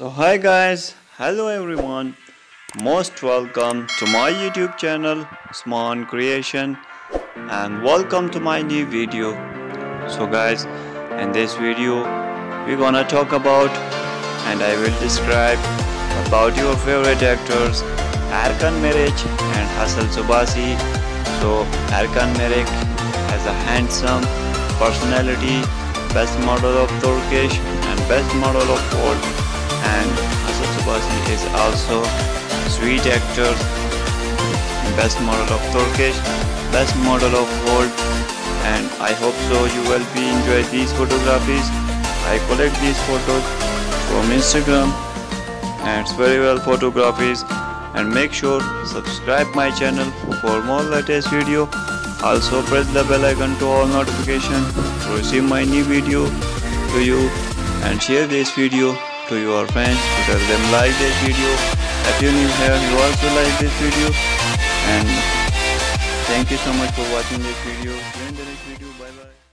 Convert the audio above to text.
So hi guys, hello everyone, most welcome to my YouTube channel Usman Creation and welcome to my new video. So guys, in this video we're gonna talk about and I will describe about your favorite actors Erkan Meriç and Hazal Subaşi. So Erkan Meriç has a handsome personality, best model of Turkish and best model of world. And Hazal Subaşi is also sweet actor, best model of Turkish, best model of world. And I hope so you will be enjoy these photographies. I collect these photos from Instagram and it's very well photographies. And make sure subscribe my channel for more latest video. Also press the bell icon to all notification to receive my new video to you, and share this video to your friends, tell them like this video. If you new here, you also like this video. And thank you so much for watching this video. See you in the next video. Bye bye.